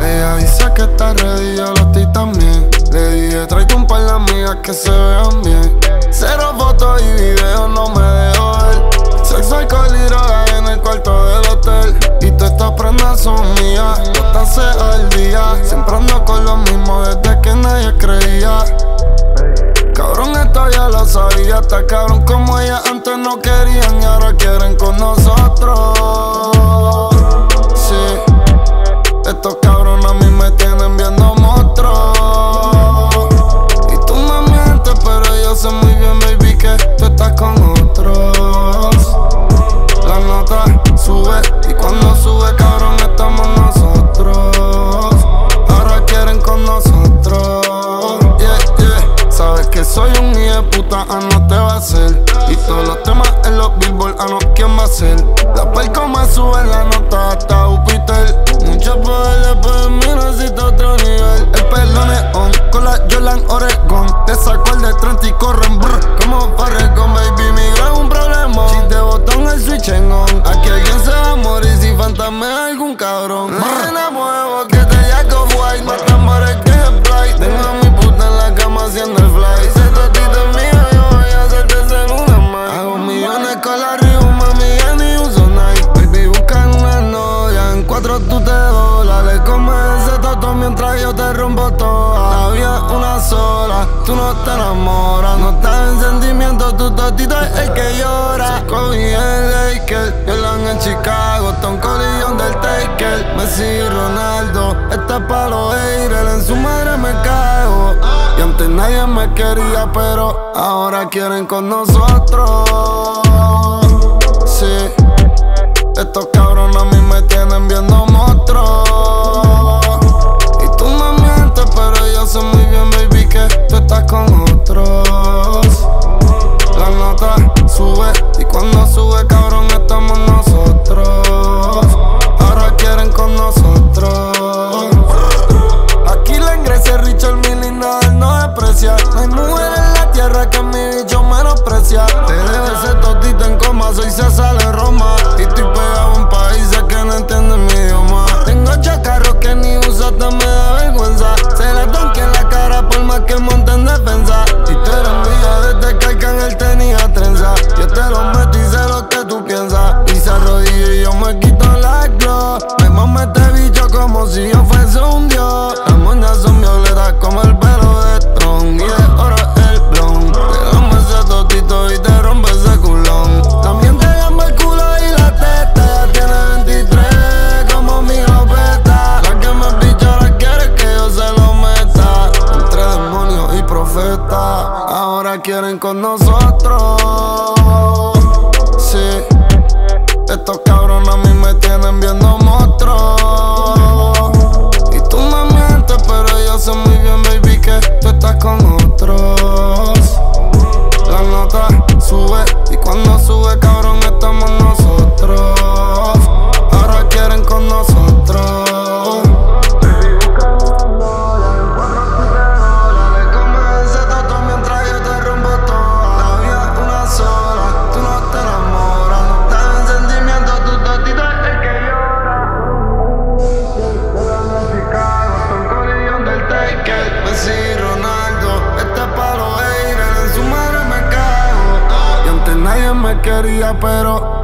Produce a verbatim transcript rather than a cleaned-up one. Ella dice que está ready, yo lo estoy también. Le dije, tráete un par de amigas que se vean bien. Cero fotos y videos, no me dejo ver. Sexo, alcohol y droga en el cuarto del hotel. Y todas estas prendas son mías, botarse al día. Siempre ando con lo mismo desde que nadie creía. Cabrón, esto ya lo sabía. Está cabrón como ella antes no querían y ahora quieren con nosotros. Sí, estos cabrones a mí me tienen viendo monstruos. Y tú no mientes, pero yo sé muy bien, baby, que tú estás con otros. La nota sube y cuando sube, cabrón, estamos nosotros. Ahora quieren con nosotros. Sabes que soy un hijo de puta, a no te va a hacer. Y todos los temas en los Billboard, a no quién va a ser. La palco me sube la nota hasta Júpiter. Muchos poderes, pero mí necesito otro nivel. El pelón es on, con la Yolan Oregón. Te saco el de treinta y corren, brr, como Farrecon. Baby, mi gran un problema. Si te botan el switch en on, aquí alguien se va a morir si fantasmea algún cabrón. Morena muevo que te jaco white, más tambores que el bright. Tengo a mi puta en la cama haciendo el fly. Dice tratito mío, yo voy a hacerte en una más. Hago millones con la Riu, mami, ya ni uso Nike. Baby, buscan una novia, en cuatro tú te dólares. Come ese toto mientras yo te rompo toda. La vida es una sola, tú no te enamoras. No estás en sentimientos, tu totito es el que llora. Kobe y el Laker, Yolan en Chicago, Tom Cole y Undertaker, Messi y Ronaldo. Esta es pa' los haters, en su madre me cago. Y antes nadie me quería, pero ahora quieren con nosotros. Sí, estos cabrones a mí me tienen viendo monstruos. Y tú me mientes, pero yo sé muy bien, baby, que tú estás con otros. La nota sube y cuando sube, cabrón, estamos nosotros. Ahora quieren con nosotros. Aquí la ingresé Richard Mille y nada no desprecia. No hay mujer en la tierra que a mi bicho menosprecia. Te debe ser totita en coma, soy César de Roma. Y estoy pegado en países que no entienden mi idioma. Tengo chacarros que ni uso, hasta me da vergüenza. Se la tanque en la cara por más que monte en defensa. Y te lo envío desde que Arcángel tenía trenza. Yo te lo meto y sé lo que tú piensas. Y se arrodilla y yo me quito la glow. Me mamo este bicho como si yo fuese un dios. Las moñas son violetas como el pelo de Tron. Y de oro el blon. Te dame ese totito y te rompe ese culón. También te llamo el culo y la teta. Ya tiene veintitrés como mi jopeta. La que me picha ahora quiere que yo se lo meta. Entre demonios y profetas, ahora quieren con nosotros. Sí, estos cabrones a mí me tienen viendo monstruos. Y tú me mientes, pero yo sé muy bien, baby, que tú estás con otros. La nota sube y cuando sube, cabrón, estamos nosotros. Ahora quieren con nosotros. Pero